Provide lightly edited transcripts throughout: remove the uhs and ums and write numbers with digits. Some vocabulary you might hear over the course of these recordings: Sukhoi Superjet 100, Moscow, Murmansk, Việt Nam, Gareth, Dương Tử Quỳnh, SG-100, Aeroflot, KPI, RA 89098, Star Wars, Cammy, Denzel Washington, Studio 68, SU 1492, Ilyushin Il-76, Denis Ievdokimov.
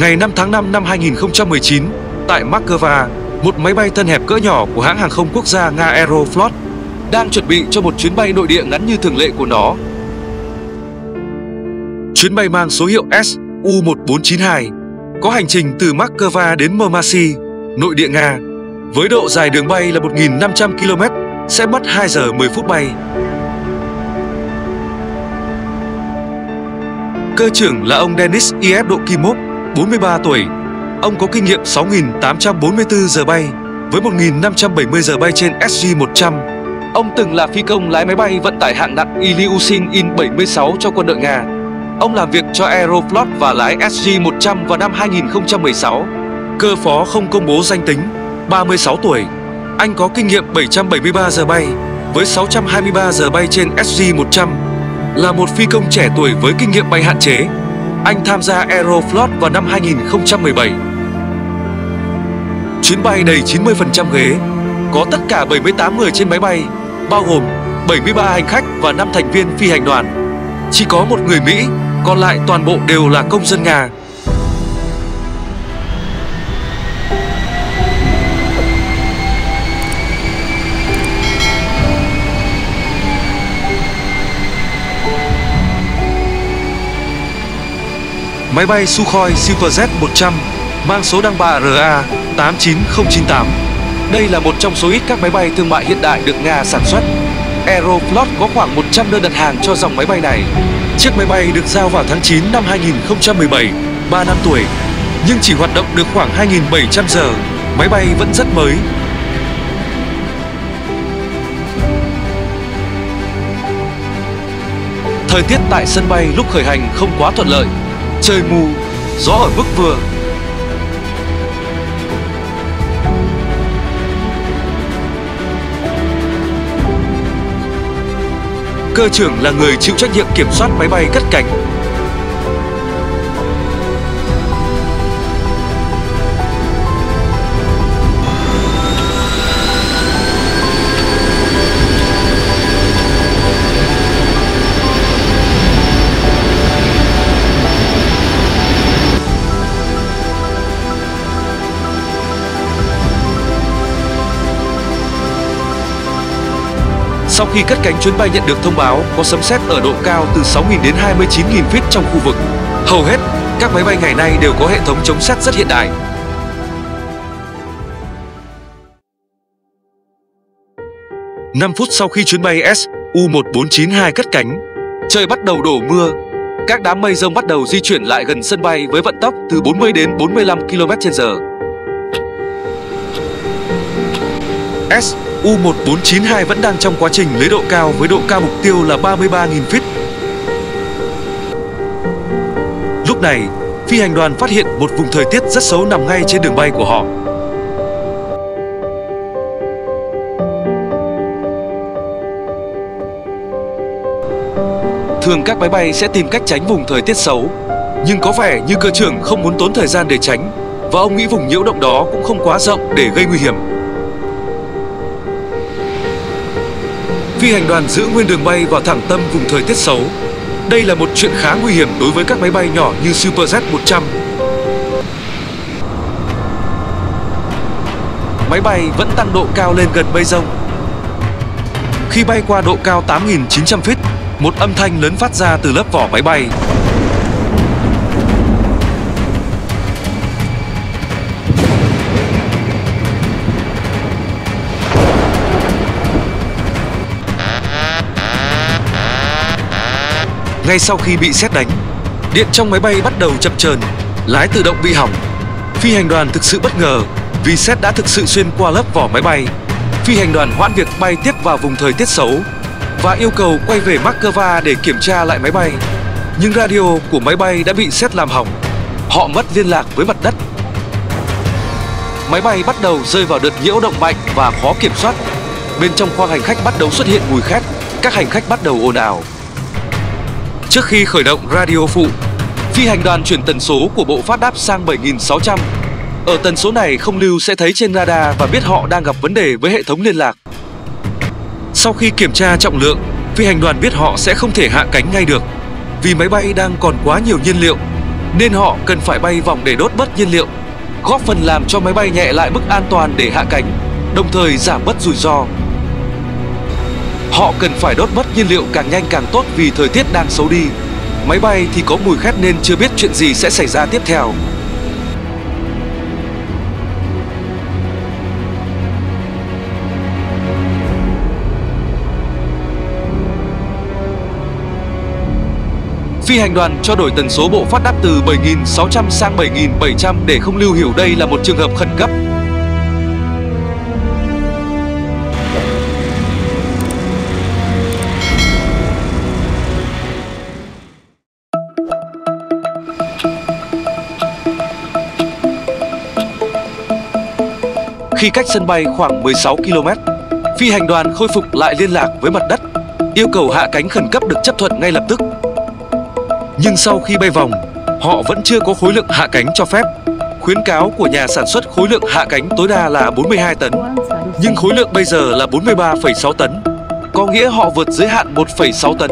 Ngày 5 tháng 5 năm 2019, tại Moscow, một máy bay thân hẹp cỡ nhỏ của hãng hàng không quốc gia Nga Aeroflot đang chuẩn bị cho một chuyến bay nội địa ngắn như thường lệ của nó. Chuyến bay mang số hiệu SU 1492 có hành trình từ Moscow đến Murmansk, nội địa Nga, với độ dài đường bay là 1.500 km, sẽ mất 2 giờ 10 phút bay. Cơ trưởng là ông Denis Ievdokimov, 43 tuổi. Ông có kinh nghiệm 6.844 giờ bay với 1.570 giờ bay trên SG-100. Ông từng là phi công lái máy bay vận tải hạng nặng Ilyushin Il-76 cho quân đội Nga. Ông làm việc cho Aeroflot và lái SG-100 vào năm 2016. Cơ phó không công bố danh tính, 36 tuổi. Anh có kinh nghiệm 773 giờ bay với 623 giờ bay trên SG-100. Là một phi công trẻ tuổi với kinh nghiệm bay hạn chế, anh tham gia Aeroflot vào năm 2017. Chuyến bay đầy 90% ghế, có tất cả 78 người trên máy bay, bao gồm 73 hành khách và 5 thành viên phi hành đoàn. Chỉ có một người Mỹ, còn lại toàn bộ đều là công dân Nga. Máy bay Sukhoi Superjet 100 mang số đăng bài RA 89098. Đây là một trong số ít các máy bay thương mại hiện đại được Nga sản xuất. Aeroflot có khoảng 100 đơn đặt hàng cho dòng máy bay này. Chiếc máy bay được giao vào tháng 9 năm 2017, 3 năm tuổi, nhưng chỉ hoạt động được khoảng 2.700 giờ. Máy bay vẫn rất mới. Thời tiết tại sân bay lúc khởi hành không quá thuận lợi. Trời mù, gió ở mức vừa. Cơ trưởng là người chịu trách nhiệm kiểm soát máy bay cất cánh. Sau khi cất cánh, chuyến bay nhận được thông báo có sấm sét ở độ cao từ 6.000 đến 29.000 feet trong khu vực. Hầu hết, các máy bay ngày nay đều có hệ thống chống sét rất hiện đại. Năm phút sau khi chuyến bay SU-1492 cất cánh, trời bắt đầu đổ mưa. Các đám mây rông bắt đầu di chuyển lại gần sân bay với vận tốc từ 40 đến 45 km/h. SU-1492 vẫn đang trong quá trình lấy độ cao với độ cao mục tiêu là 33.000 feet. Lúc này, phi hành đoàn phát hiện một vùng thời tiết rất xấu nằm ngay trên đường bay của họ. Thường các máy bay sẽ tìm cách tránh vùng thời tiết xấu, nhưng có vẻ như cơ trưởng không muốn tốn thời gian để tránh, và ông nghĩ vùng nhiễu động đó cũng không quá rộng để gây nguy hiểm. Phi hành đoàn giữ nguyên đường bay và thẳng tâm vùng thời tiết xấu. Đây là một chuyện khá nguy hiểm đối với các máy bay nhỏ như Superjet 100. Máy bay vẫn tăng độ cao lên gần mây rông. Khi bay qua độ cao 8.900 feet, một âm thanh lớn phát ra từ lớp vỏ máy bay. Ngay sau khi bị sét đánh, điện trong máy bay bắt đầu chập chờn, lái tự động bị hỏng. Phi hành đoàn thực sự bất ngờ vì sét đã thực sự xuyên qua lớp vỏ máy bay. Phi hành đoàn hoãn việc bay tiếp vào vùng thời tiết xấu và yêu cầu quay về Moscow để kiểm tra lại máy bay. Nhưng radio của máy bay đã bị sét làm hỏng. Họ mất liên lạc với mặt đất. Máy bay bắt đầu rơi vào đợt nhiễu động mạnh và khó kiểm soát. Bên trong khoang hành khách bắt đầu xuất hiện mùi khét, các hành khách bắt đầu ồn ào. Trước khi khởi động radio phụ, phi hành đoàn chuyển tần số của bộ phát đáp sang 7600. Ở tần số này không lưu sẽ thấy trên radar và biết họ đang gặp vấn đề với hệ thống liên lạc. Sau khi kiểm tra trọng lượng, phi hành đoàn biết họ sẽ không thể hạ cánh ngay được vì máy bay đang còn quá nhiều nhiên liệu. nên họ cần phải bay vòng để đốt mất nhiên liệu, góp phần làm cho máy bay nhẹ lại mức an toàn để hạ cánh, đồng thời giảm bớt rủi ro. Họ cần phải đốt mất nhiên liệu càng nhanh càng tốt vì thời tiết đang xấu đi. Máy bay thì có mùi khét nên chưa biết chuyện gì sẽ xảy ra tiếp theo. Phi hành đoàn cho đổi tần số bộ phát đáp từ 7.600 sang 7.700 để không lưu hiểu đây là một trường hợp khẩn cấp. Khi cách sân bay khoảng 16 km, phi hành đoàn khôi phục lại liên lạc với mặt đất, yêu cầu hạ cánh khẩn cấp được chấp thuận ngay lập tức. Nhưng sau khi bay vòng, họ vẫn chưa có khối lượng hạ cánh cho phép. Khuyến cáo của nhà sản xuất khối lượng hạ cánh tối đa là 42 tấn, nhưng khối lượng bây giờ là 43,6 tấn, có nghĩa họ vượt giới hạn 1,6 tấn.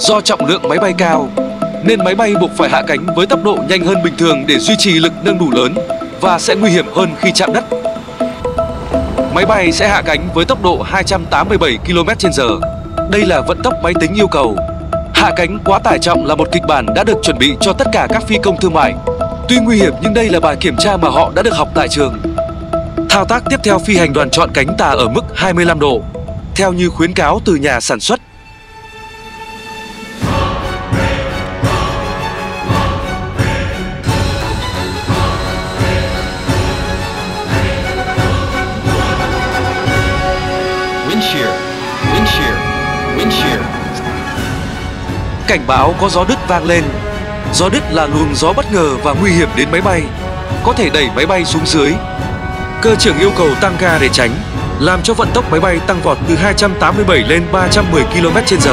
Do trọng lượng máy bay cao, nên máy bay buộc phải hạ cánh với tốc độ nhanh hơn bình thường để duy trì lực nâng đủ lớn và sẽ nguy hiểm hơn khi chạm đất. Máy bay sẽ hạ cánh với tốc độ 287 km/h. Đây là vận tốc máy tính yêu cầu. Hạ cánh quá tải trọng là một kịch bản đã được chuẩn bị cho tất cả các phi công thương mại. Tuy nguy hiểm nhưng đây là bài kiểm tra mà họ đã được học tại trường. Thao tác tiếp theo, phi hành đoàn chọn cánh tà ở mức 25 độ, theo như khuyến cáo từ nhà sản xuất. Cảnh báo có gió đứt vang lên. Gió đứt là luồng gió bất ngờ và nguy hiểm đến máy bay, có thể đẩy máy bay xuống dưới. Cơ trưởng yêu cầu tăng ga để tránh, làm cho vận tốc máy bay tăng vọt từ 287 lên 310 km/h.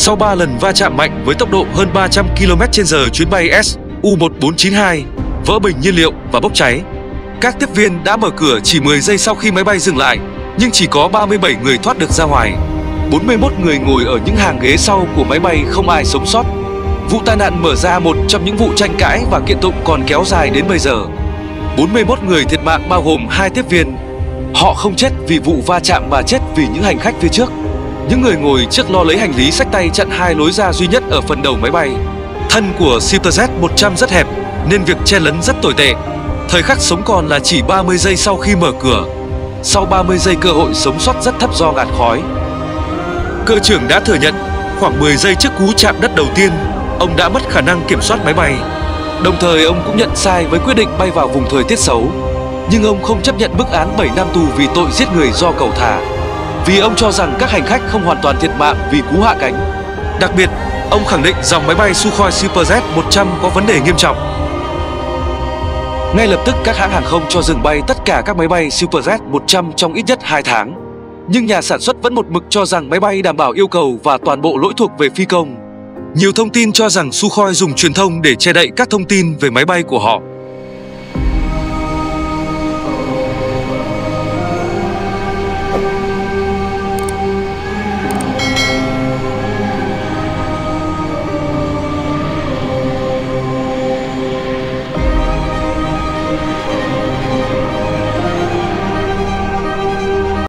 Sau 3 lần va chạm mạnh với tốc độ hơn 300 km/h, chuyến bay SU 1492 vỡ bình nhiên liệu và bốc cháy. Các tiếp viên đã mở cửa chỉ 10 giây sau khi máy bay dừng lại, nhưng chỉ có 37 người thoát được ra ngoài. 41 người ngồi ở những hàng ghế sau của máy bay không ai sống sót. Vụ tai nạn mở ra một trong những vụ tranh cãi và kiện tụng còn kéo dài đến bây giờ. 41 người thiệt mạng bao gồm 2 tiếp viên. Họ không chết vì vụ va chạm mà chết vì những hành khách phía trước. Những người ngồi trước lo lấy hành lý xách tay chặn 2 lối ra duy nhất ở phần đầu máy bay. Thân của Superjet 100 rất hẹp nên việc che lấn rất tồi tệ. Thời khắc sống còn là chỉ 30 giây sau khi mở cửa. Sau 30 giây cơ hội sống sót rất thấp do ngạt khói. Cơ trưởng đã thừa nhận khoảng 10 giây trước cú chạm đất đầu tiên, ông đã mất khả năng kiểm soát máy bay. Đồng thời ông cũng nhận sai với quyết định bay vào vùng thời tiết xấu. Nhưng ông không chấp nhận mức án 7 năm tù vì tội giết người do cầu thả, vì ông cho rằng các hành khách không hoàn toàn thiệt mạng vì cú hạ cánh. Đặc biệt, ông khẳng định dòng máy bay Sukhoi Superjet 100 có vấn đề nghiêm trọng. Ngay lập tức các hãng hàng không cho dừng bay tất cả các máy bay Superjet 100 trong ít nhất 2 tháng. Nhưng nhà sản xuất vẫn một mực cho rằng máy bay đảm bảo yêu cầu và toàn bộ lỗi thuộc về phi công. Nhiều thông tin cho rằng Sukhoi dùng truyền thông để che đậy các thông tin về máy bay của họ.